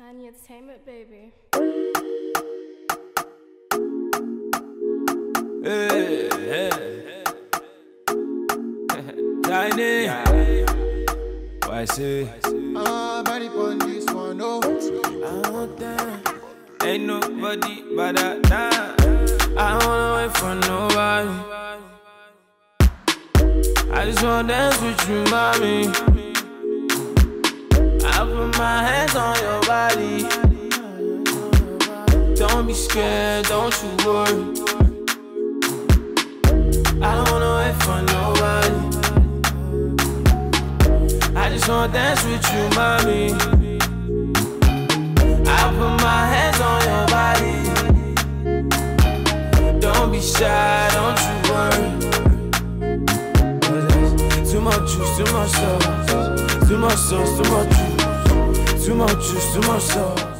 Tanya, tame it, baby. Hey, hey. Tiny. Why say? I'm body on this one, no. I want that. Ain't nobody but that. Nah. I wanna wait for nobody. I just wanna dance with you, mommy. I put my hands on your body. Don't be scared, don't you worry. I don't wanna wait for nobody. I just wanna dance with you, mommy. I put my hands on your body. Don't be shy, don't you worry. 'Cause too much juice, too much sauce. Too much sauce, too much juice. Too much juice, too much sauce.